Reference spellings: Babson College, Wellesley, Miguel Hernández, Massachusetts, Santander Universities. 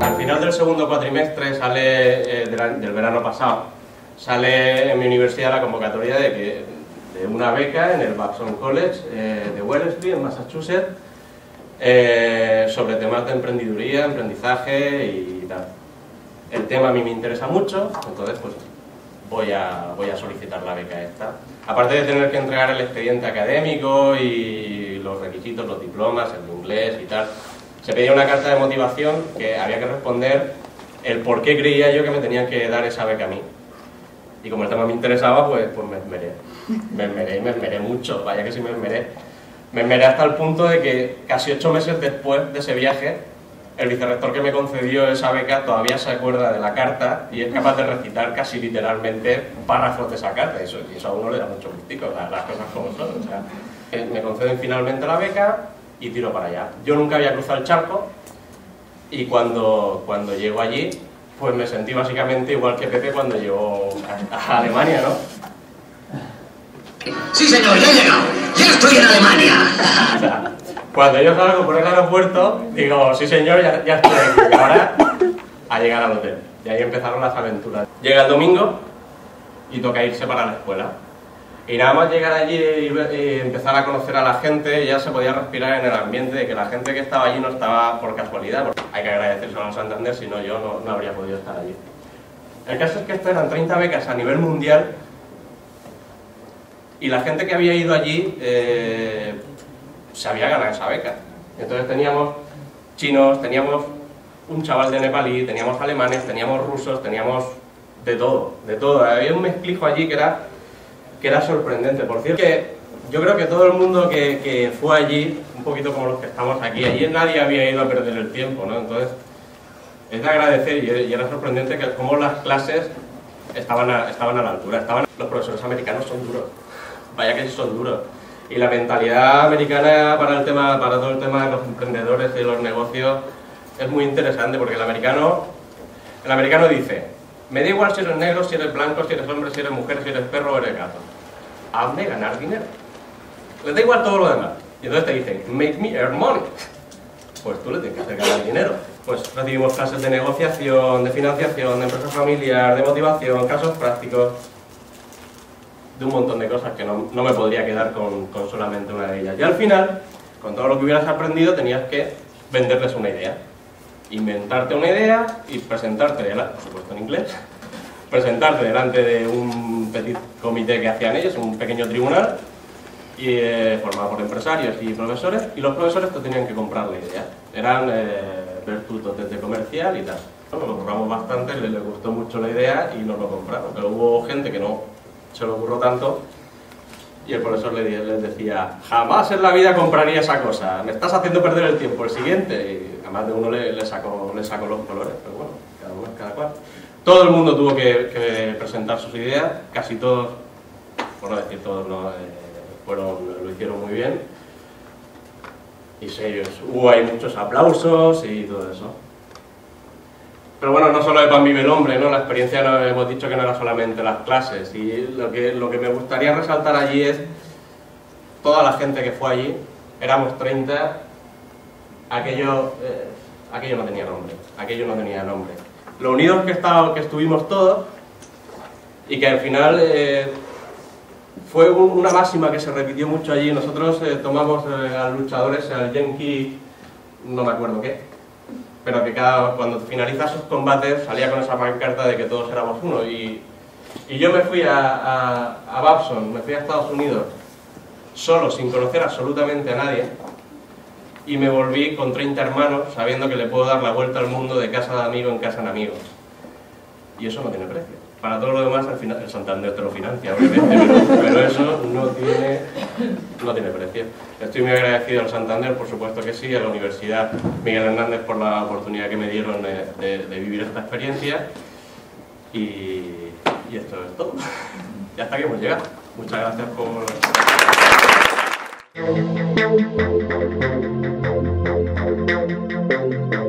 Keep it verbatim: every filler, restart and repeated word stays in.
Al final del segundo cuatrimestre sale, eh, de la, del verano pasado, sale en mi universidad la convocatoria de, que, de una beca en el Babson College eh, de Wellesley, en Massachusetts, eh, sobre temas de emprendiduría, emprendizaje y tal. El tema a mí me interesa mucho, entonces pues voy a, voy a solicitar la beca esta. Aparte de tener que entregar el expediente académico y los requisitos, los diplomas, el inglés y tal, se pedía una carta de motivación que había que responder el por qué creía yo que me tenían que dar esa beca a mí. Y como el tema me interesaba, pues, pues me esmeré. Me esmeré y me esmeré mucho, vaya que sí me esmeré. Me esmeré hasta el punto de que casi ocho meses después de ese viaje, el vicerrector que me concedió esa beca todavía se acuerda de la carta y es capaz de recitar casi literalmente párrafos de esa carta. Y eso, y eso a uno le da mucho gustico, las, las cosas como son. O sea, me conceden finalmente la beca y tiro para allá. Yo nunca había cruzado el charco y cuando, cuando llego allí, pues me sentí básicamente igual que Pepe cuando llegó a, a Alemania, ¿no? Sí señor, ya he llegado, ya estoy en Alemania. O sea, cuando yo salgo por el aeropuerto, digo, sí señor, ya, ya estoy aquí, y ahora a llegar al hotel. Y ahí empezaron las aventuras. Llega el domingo y toca irse para la escuela. Y nada más llegar allí y empezar a conocer a la gente, ya se podía respirar en el ambiente de que la gente que estaba allí no estaba por casualidad. Hay que agradecérselo a Santander, si no yo no, no habría podido estar allí. El caso es que estas eran treinta becas a nivel mundial y la gente que había ido allí eh, se había ganado esa beca. Entonces teníamos chinos, teníamos un chaval de nepalí, teníamos alemanes, teníamos rusos, teníamos de todo, de todo. Había un mezclijo allí que era... que era sorprendente. Por cierto, que yo creo que todo el mundo que, que fue allí, un poquito como los que estamos aquí, allí nadie había ido a perder el tiempo, ¿no? Entonces, es de agradecer y, y era sorprendente que cómo las clases estaban a, estaban a la altura. Estaban... Los profesores americanos son duros, vaya que son duros. Y la mentalidad americana para, el tema, para todo el tema de los emprendedores y los negocios es muy interesante porque el americano, el americano dice: me da igual si eres negro, si eres blanco, si eres hombre, si eres mujer, si eres perro o eres gato. Hazme ganar dinero. Les da igual todo lo demás. Y entonces te dicen, make me earn money. Pues tú le tienes que hacer ganar dinero. Pues recibimos clases de negociación, de financiación, de empresa familiar, de motivación, casos prácticos, de un montón de cosas que no, no me podría quedar con, con solamente una de ellas. Y al final, con todo lo que hubieras aprendido, tenías que venderles una idea. Inventarte una idea y presentarte, delante, por supuesto en inglés, presentarte delante de un petit comité que hacían ellos, un pequeño tribunal y, eh, formado por empresarios y profesores, y los profesores te tenían que comprar la idea. Eran eh, Bertutos desde comercial y tal. Nos lo curramos bastante, les, les gustó mucho la idea y nos lo compraron, pero hubo gente que no se lo ocurrió tanto y el profesor les, les decía: jamás en la vida compraría esa cosa, me estás haciendo perder el tiempo, el siguiente... Y, además de uno le, le, sacó, le sacó los colores, pero bueno, cada uno es cada cual. Todo el mundo tuvo que, que presentar sus ideas, casi todos, por no decir todos, no, eh, fueron, lo hicieron muy bien. Y serios, hubo ahí muchos aplausos y todo eso. Pero bueno, no solo de pan vive el hombre, ¿no? La experiencia, no, hemos dicho que no era solamente las clases. Y lo que, lo que me gustaría resaltar allí es toda la gente que fue allí, éramos treinta. Aquello, eh, aquello no tenía nombre, aquello no tenía nombre. Lo unidos que, está, que estuvimos todos y que al final eh, fue un, una máxima que se repitió mucho allí. Nosotros eh, tomamos eh, a los luchadores, al Yankee, no me acuerdo qué, pero que cada, cuando finalizaba sus combates salía con esa pancarta de que todos éramos uno. Y, y yo me fui a, a, a Babson, me fui a Estados Unidos, solo, sin conocer absolutamente a nadie. Y me volví con treinta hermanos, sabiendo que le puedo dar la vuelta al mundo de casa de amigo en casa de amigos. Y eso no tiene precio. Para todo lo demás, al final, el Santander te lo financia, obviamente, pero, pero eso no tiene, no tiene precio. Estoy muy agradecido al Santander, por supuesto que sí, a la Universidad Miguel Hernández por la oportunidad que me dieron de, de, de vivir esta experiencia. Y, y esto es todo. Y hasta que hemos llegado. Muchas gracias por... Thank you.